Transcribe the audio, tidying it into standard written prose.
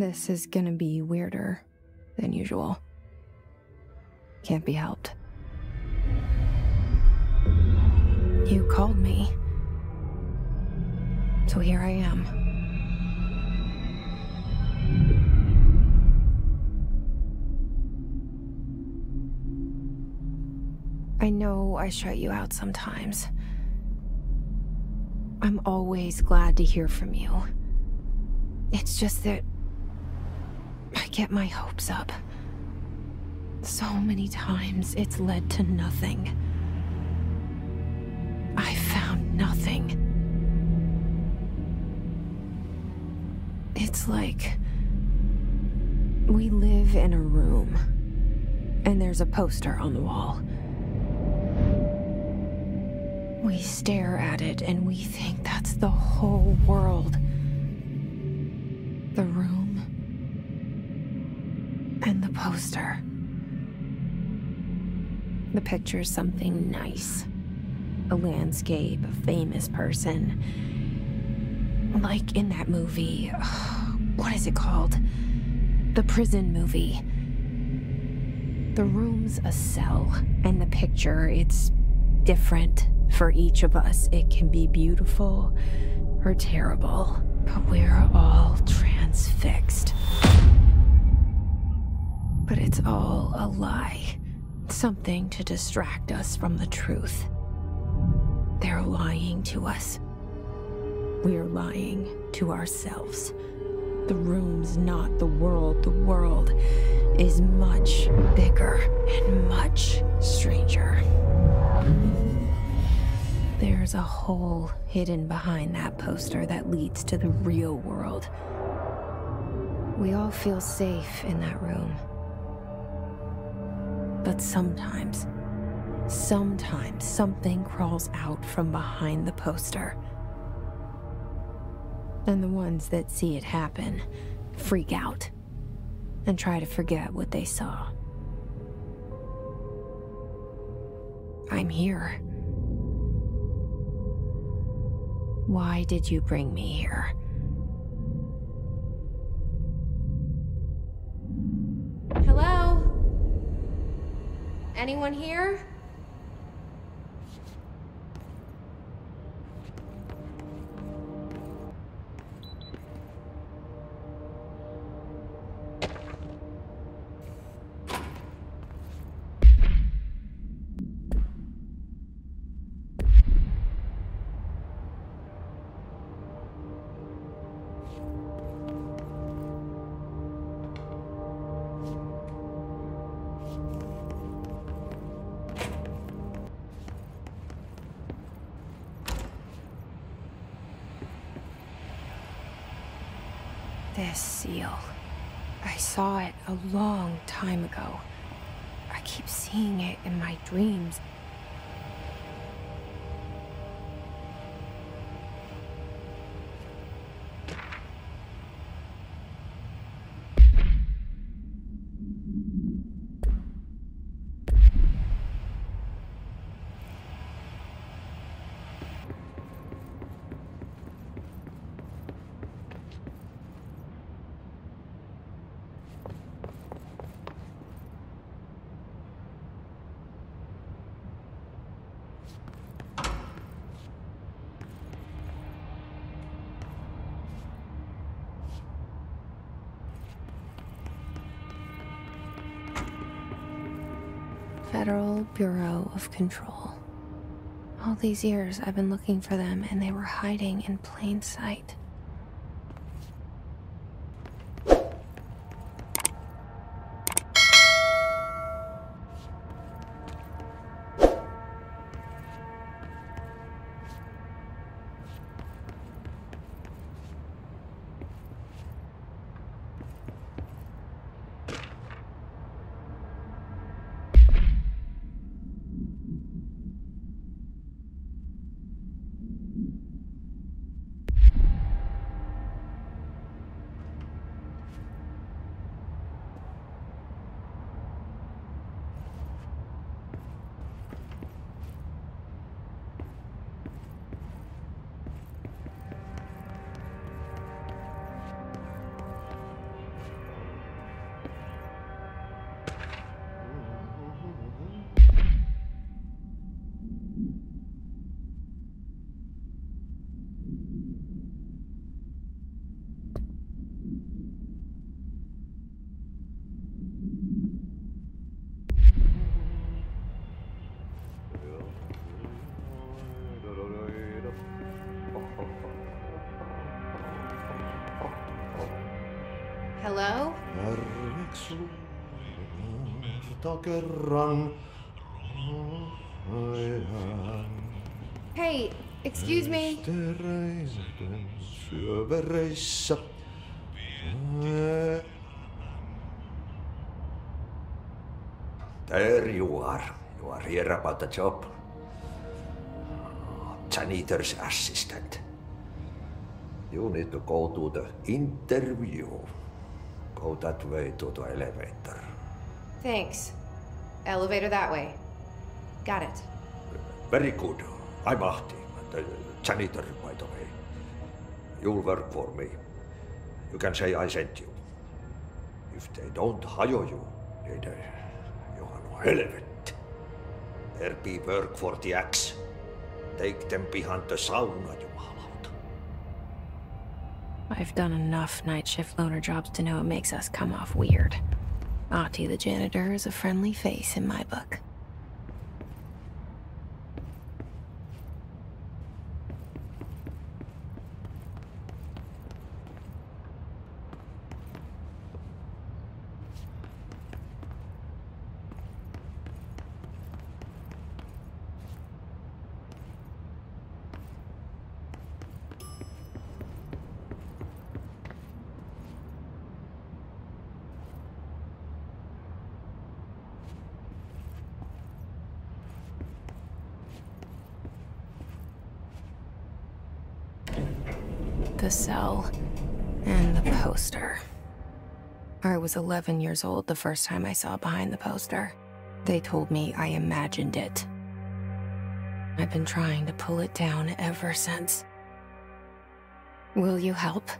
This is gonna be weirder than usual. Can't be helped. You called me. So here I am. I know I shut you out sometimes. I'm always glad to hear from you. It's just that I get my hopes up. So many times it's led to nothing. I found nothing. It's like we live in a room, and there's a poster on the wall. We stare at it, and we think that's the whole world. The room and the poster. The picture's something nice. A landscape, a famous person. Like in that movie, what is it called? The prison movie. The room's a cell, and the picture, it's different for each of us. It can be beautiful or terrible, but we're all transfixed. But it's all a lie. Something to distract us from the truth. They're lying to us. We're lying to ourselves. The room's not the world. The world is much bigger and much stranger. There's a hole hidden behind that poster that leads to the real world. We all feel safe in that room. But sometimes something crawls out from behind the poster. And the ones that see it happen freak out and try to forget what they saw. I'm here. Why did you bring me here? Hello? Anyone here? This seal. I saw it a long time ago. I keep seeing it in my dreams. Federal Bureau of Control. All these years I've been looking for them, and they were hiding in plain sight. Hey, excuse me. There you are. You are here about the job. Janitor's assistant. You need to go to the interview. Go that way to the elevator. Thanks. Elevator that way. Got it. Very good. I'm Ahti, the janitor, by the way. You'll work for me. You can say I sent you. If they don't hire you, you are no hell of it. There be work for the axe. Take them behind the sauna, you allowed. I've done enough night shift loner jobs to know it makes us come off weird. Ahti the janitor is a friendly face in my book. The cell and the poster. I was 11 years old the first time I saw behind the poster. They told me I imagined it. I've been trying to pull it down ever since. Will you help?